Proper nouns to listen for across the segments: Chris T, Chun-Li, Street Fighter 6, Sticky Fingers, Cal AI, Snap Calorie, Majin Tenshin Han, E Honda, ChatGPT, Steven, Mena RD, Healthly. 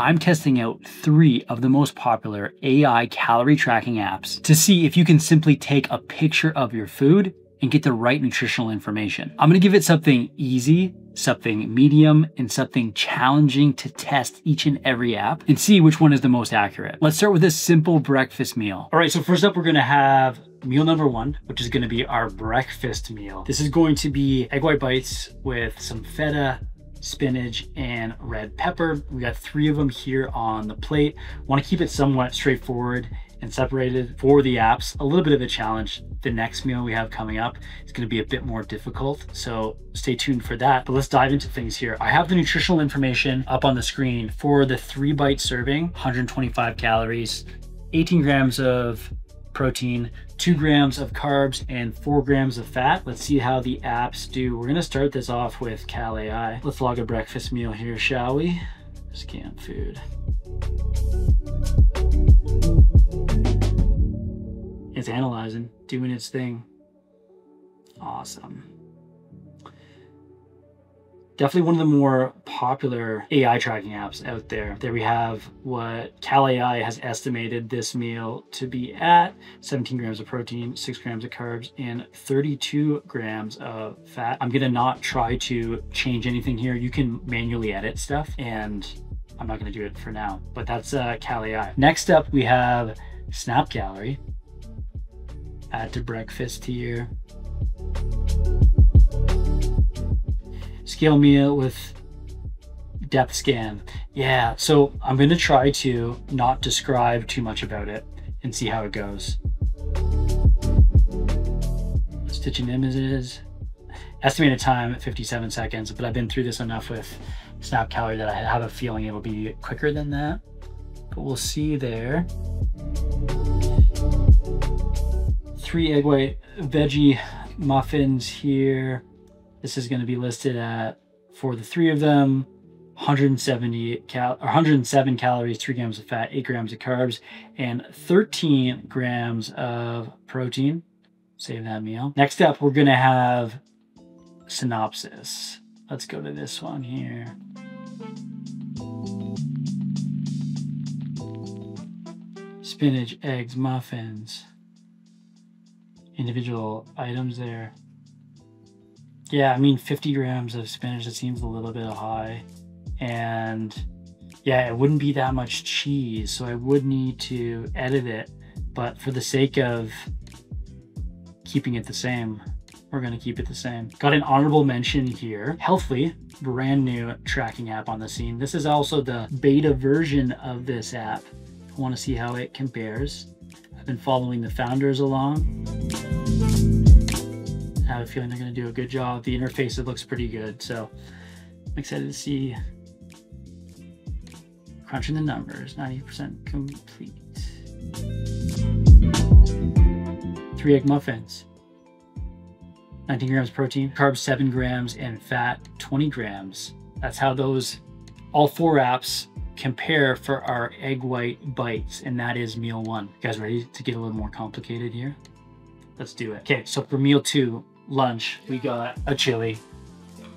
I'm testing out 3 of the most popular AI calorie tracking apps to see if you can simply take a picture of your food and get the right nutritional information. I'm gonna give it something easy, something medium, and something challenging to test each and every app and see which one is the most accurate. Let's start with this simple breakfast meal. All right, so first up, we're gonna have meal number 1, which is gonna be our breakfast meal. This is going to be egg white bites with some feta, spinach, and red pepper. We got 3 of them here on the plate. Wanna keep it somewhat straightforward and separated for the apps, a little bit of a challenge. The next meal we have coming up is gonna be a bit more difficult, so stay tuned for that. But let's dive into things here. I have the nutritional information up on the screen for the 3-bite serving, 125 calories, 18 grams of protein, 2 grams of carbs, and 4 grams of fat. Let's see how the apps do. We're gonna start this off with Cal AI. Let's log a breakfast meal here, shall we? Scan food. It's analyzing, doing its thing. Awesome. Definitely one of the more popular AI tracking apps out there. There we have what Cal AI has estimated this meal to be at: 17 grams of protein, 6 grams of carbs, and 32 grams of fat. I'm gonna not try to change anything here. You can manually edit stuff, and I'm not gonna do it for now, but that's Cal AI. Next up, we have Snap Calorie. Add to breakfast here. Scale meal with depth scan. Yeah, so I'm gonna try to not describe too much about it and see how it goes. Stitching images. Estimated time at 57 seconds, but I've been through this enough with Snap Calorie that I have a feeling it'll be quicker than that, but we'll see there. 3 egg white veggie muffins here. This is going to be listed at, for the 3 of them, 107 calories, 3 grams of fat, 8 grams of carbs, and 13 grams of protein. Save that meal. Next up, we're going to have synopsis. Let's go to this one here. Spinach, eggs, muffins. Individual items there. Yeah, I mean, 50 grams of spinach, that seems a little bit high. And yeah, it wouldn't be that much cheese, so I would need to edit it. But for the sake of keeping it the same, we're gonna keep it the same. Got an honorable mention here. Healthly, brand new tracking app on the scene. This is also the beta version of this app. I wanna see how it compares. I've been following the founders along. I have a feeling they're going to do a good job. The interface, it looks pretty good. So I'm excited to see. Crunching the numbers, 90% complete. 3 egg muffins, 19 grams protein, carbs 7 grams, and fat 20 grams. That's how those, all 4 apps compare for our egg white bites. And that is meal 1. You guys ready to get a little more complicated here? Let's do it. Okay, so for meal 2, lunch, we got a chili.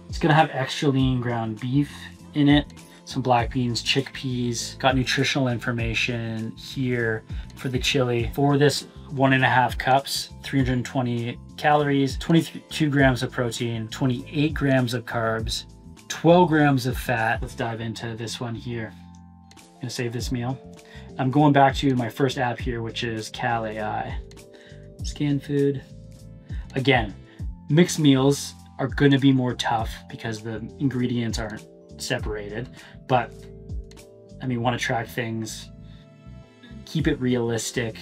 It's gonna have extra lean ground beef in it, some black beans, chickpeas. Got nutritional information here for the chili. For this 1.5 cups, 320 calories, 22 grams of protein, 28 grams of carbs, 12 grams of fat. Let's dive into this one here. I'm gonna save this meal. I'm going back to my first app here, which is Cal AI. Scan food. Again, mixed meals are going to be more tough because the ingredients aren't separated, but I mean, want to track things, keep it realistic.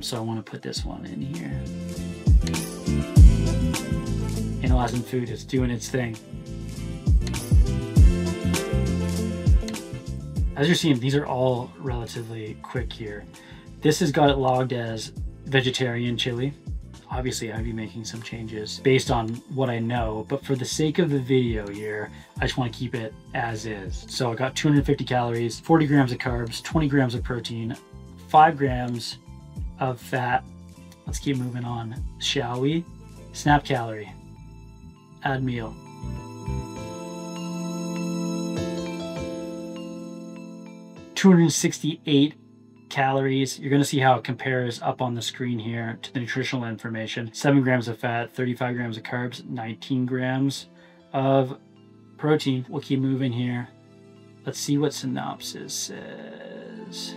So I want to put this one in here. Analyzing food, it's doing its thing. As you're seeing, these are all relatively quick here. This has got it logged as vegetarian chili. Obviously, I'd be making some changes based on what I know, but for the sake of the video here, I just want to keep it as is. So I got 250 calories, 40 grams of carbs, 20 grams of protein, 5 grams of fat. Let's keep moving on, shall we? Snap Calorie, add meal. 268 calories. You're going to see how it compares up on the screen here to the nutritional information. 7 grams of fat, 35 grams of carbs, 19 grams of protein. We'll keep moving here. Let's see what synopsis says.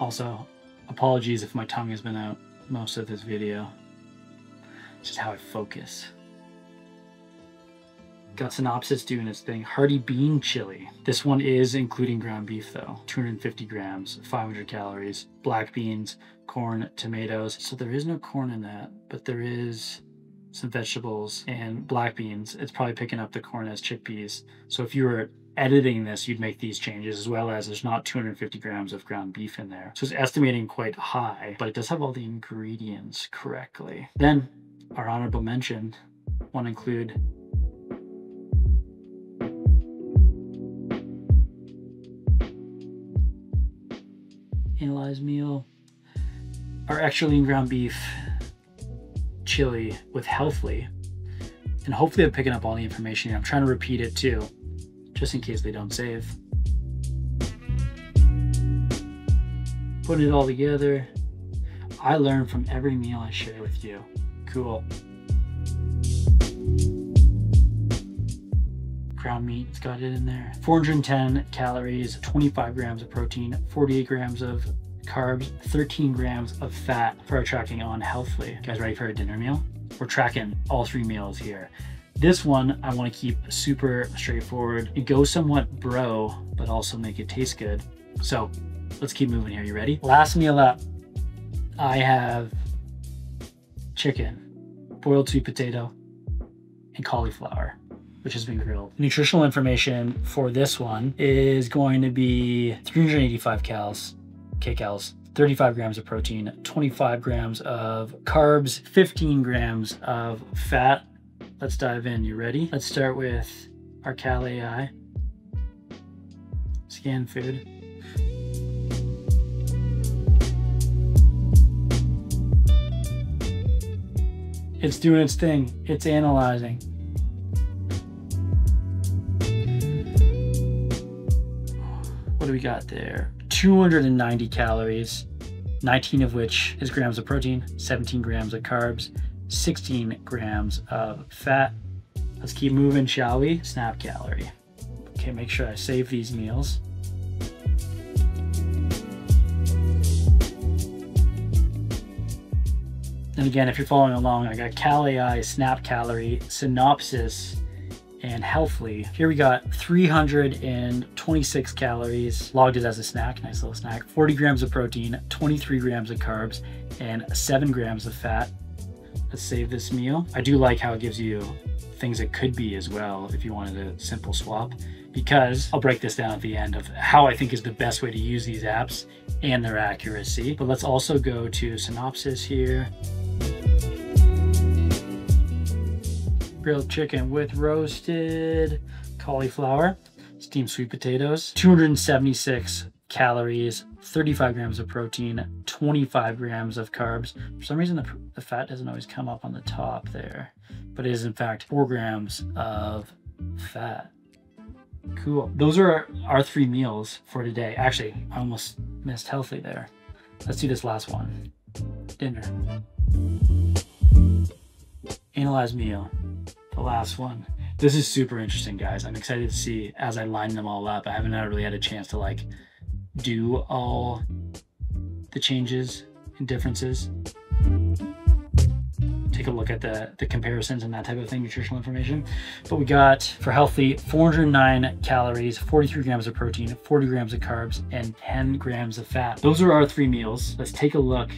Also, apologies if my tongue has been out most of this video. It's just how I focus. Got synopsis doing its thing. Hearty bean chili. This one is including ground beef though. 250 grams, 500 calories, black beans, corn, tomatoes. So there is no corn in that, but there is some vegetables and black beans. It's probably picking up the corn as chickpeas. So if you were editing this, you'd make these changes, as well as there's not 250 grams of ground beef in there. So it's estimating quite high, but it does have all the ingredients correctly. Then our honorable mention want to include analyze meal, our extra lean ground beef chili with Healthly. And hopefully I'm picking up all the information here. I'm trying to repeat it too, just in case they don't save. Putting it all together. I learn from every meal I share with you. Cool. Ground meat, it's got it in there. 410 calories, 25 grams of protein, 48 grams of carbs, 13 grams of fat for our tracking on Healthly. You guys ready for a dinner meal? We're tracking all three meals here. This one I want to keep super straightforward. It goes somewhat bro, but also make it taste good. So let's keep moving here. You ready? Last meal up, I have chicken, boiled sweet potato, and cauliflower, which has been grilled. Nutritional information for this one is going to be 385 kcals, 35 grams of protein, 25 grams of carbs, 15 grams of fat. Let's dive in. You ready? Let's start with our Cal AI. Scan food. It's doing its thing. It's analyzing. What do we got there? 290 calories, 19 of which is grams of protein, 17 grams of carbs, 16 grams of fat. Let's keep moving, shall we? Snap Calorie. Okay, make sure I save these meals. And again, if you're following along, I got Cal AI, Snap Calorie, Synopsis, and Healthly. Here we got 326 calories, logged it as a snack, nice little snack, 40 grams of protein, 23 grams of carbs, and 7 grams of fat. Let's save this meal. I do like how it gives you things it could be as well if you wanted a simple swap, because I'll break this down at the end of how I think is the best way to use these apps and their accuracy. But let's also go to synopsis here. Grilled chicken with roasted cauliflower, steamed sweet potatoes, 276 calories, 35 grams of protein, 25 grams of carbs. For some reason, the fat doesn't always come up on the top there, but it is in fact 4 grams of fat. Cool. Those are our three meals for today. Actually, I almost missed Healthly there. Let's do this last one. Dinner. Analyze meal. The last one. This is super interesting, guys. I'm excited to see as I line them all up. I haven't really had a chance to like do all the changes and differences. Take a look at the comparisons and that type of thing, nutritional information. But we got for Healthly 409 calories, 43 grams of protein, 40 grams of carbs, and 10 grams of fat. Those are our three meals. Let's take a look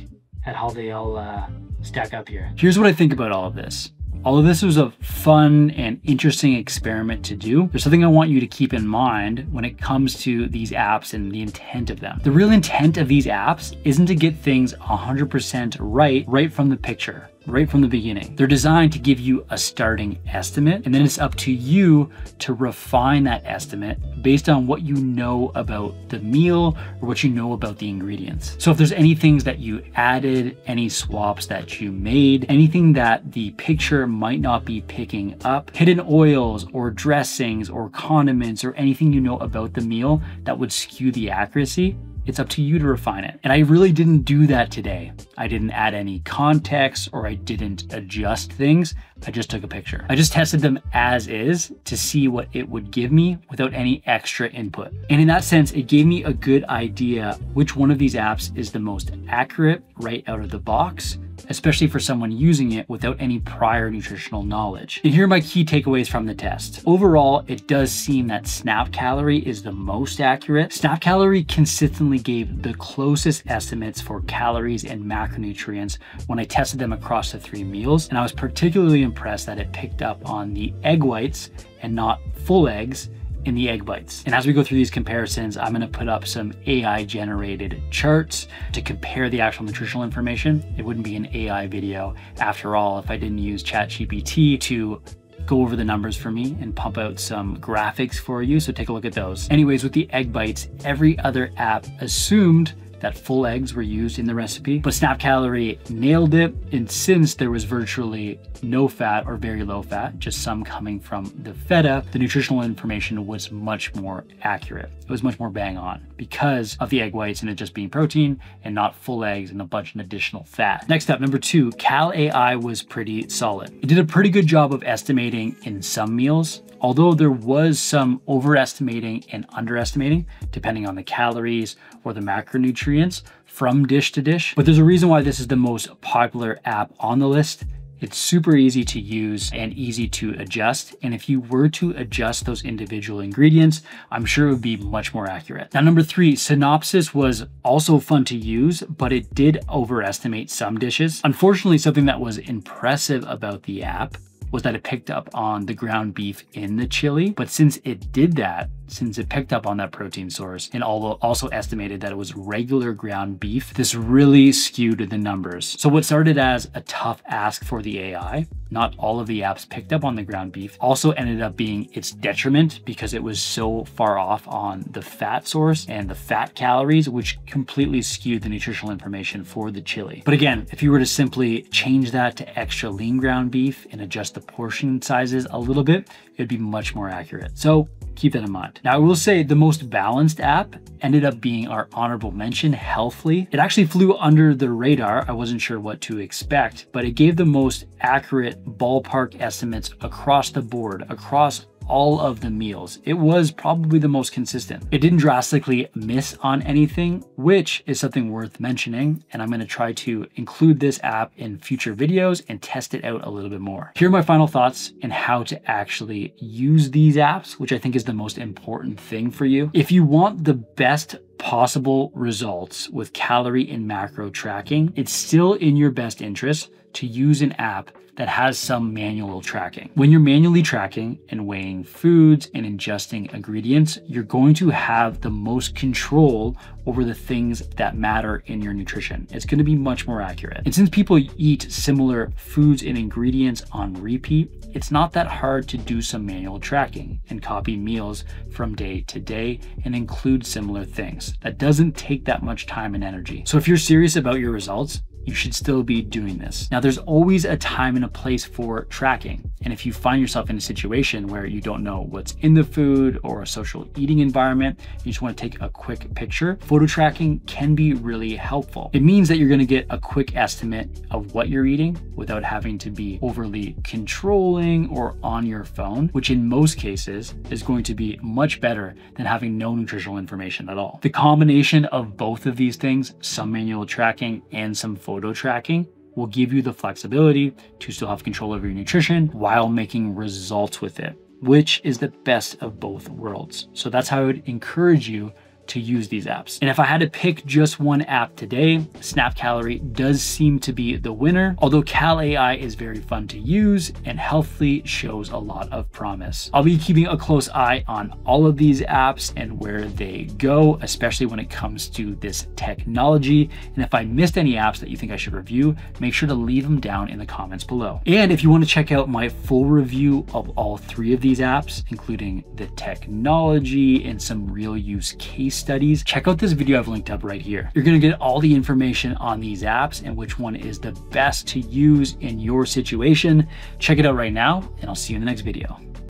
at how they all stack up here. Here's what I think about all of this. Although this was a fun and interesting experiment to do, there's something I want you to keep in mind when it comes to these apps and the intent of them. The real intent of these apps isn't to get things 100% right from the picture. right from the beginning. They're designed to give you a starting estimate, and then it's up to you to refine that estimate based on what you know about the meal or what you know about the ingredients. So if there's any things that you added, any swaps that you made, anything that the picture might not be picking up, hidden oils or dressings or condiments or anything you know about the meal that would skew the accuracy, it's up to you to refine it. And I really didn't do that today. I didn't add any context or I didn't adjust things. I just took a picture. I just tested them as is to see what it would give me without any extra input. And in that sense, it gave me a good idea which one of these apps is the most accurate right out of the box, especially for someone using it without any prior nutritional knowledge. And here are my key takeaways from the test. Overall, it does seem that Snap Calorie is the most accurate. Snap Calorie consistently gave the closest estimates for calories and macronutrients when I tested them across the three meals. And I was particularly impressed that it picked up on the egg whites and not full eggs in the egg bites. And as we go through these comparisons, I'm gonna put up some AI generated charts to compare the actual nutritional information. It wouldn't be an AI video after all if I didn't use ChatGPT to go over the numbers for me and pump out some graphics for you. So take a look at those. Anyways, with the egg bites, every other app assumed that full eggs were used in the recipe, but Snap Calorie nailed it. And since there was virtually no fat or very low fat, just some coming from the feta, the nutritional information was much more accurate. It was much more bang on because of the egg whites and it just being protein and not full eggs and a bunch of additional fat. Next up, number 2, Cal AI was pretty solid. It did a pretty good job of estimating in some meals, although there was some overestimating and underestimating depending on the calories or the macronutrients from dish to dish. But there's a reason why this is the most popular app on the list. It's super easy to use and easy to adjust. And if you were to adjust those individual ingredients, I'm sure it would be much more accurate. Now, number 3, Synopsis was also fun to use, but it did overestimate some dishes. Unfortunately, something that was impressive about the app was that it picked up on the ground beef in the chili. But since it did that, since it picked up on that protein source and also estimated that it was regular ground beef, this really skewed the numbers. So what started as a tough ask for the AI, not all of the apps picked up on the ground beef, also ended up being its detriment because it was so far off on the fat source and the fat calories, which completely skewed the nutritional information for the chili. But again, if you were to simply change that to extra lean ground beef and adjust the portion sizes a little bit, it'd be much more accurate. So keep that in mind. Now, I will say the most balanced app ended up being our honorable mention, Healthly. It actually flew under the radar. I wasn't sure what to expect, but it gave the most accurate ballpark estimates across the board, across all of the meals. It was probably the most consistent. It didn't drastically miss on anything, which is something worth mentioning. And I'm going to try to include this app in future videos and test it out a little bit more. Here are my final thoughts on how to actually use these apps, which I think is the most important thing for you. If you want the best possible results with calorie and macro tracking, it's still in your best interest to use an app that has some manual tracking. When you're manually tracking and weighing foods and ingesting ingredients, you're going to have the most control over the things that matter in your nutrition. It's going to be much more accurate. And since people eat similar foods and ingredients on repeat, it's not that hard to do some manual tracking and copy meals from day to day and include similar things. That doesn't take that much time and energy. So if you're serious about your results, you should still be doing this. Now, there's always a time and a place for tracking. And if you find yourself in a situation where you don't know what's in the food or a social eating environment, you just want to take a quick picture, photo tracking can be really helpful. It means that you're going to get a quick estimate of what you're eating without having to be overly controlling or on your phone, which in most cases is going to be much better than having no nutritional information at all. The combination of both of these things, some manual tracking and some photo tracking, will give you the flexibility to still have control over your nutrition while making results with it, which is the best of both worlds. So that's how I would encourage you to use these apps. And if I had to pick just one app today, Snap Calorie does seem to be the winner, although Cal AI is very fun to use and Healthly shows a lot of promise. I'll be keeping a close eye on all of these apps and where they go, especially when it comes to this technology. And if I missed any apps that you think I should review, make sure to leave them down in the comments below. And if you want to check out my full review of all three of these apps, including the technology and some real use case studies, check out this video I've linked up right here. You're going to get all the information on these apps and which one is the best to use in your situation. Check it out right now, and I'll see you in the next video.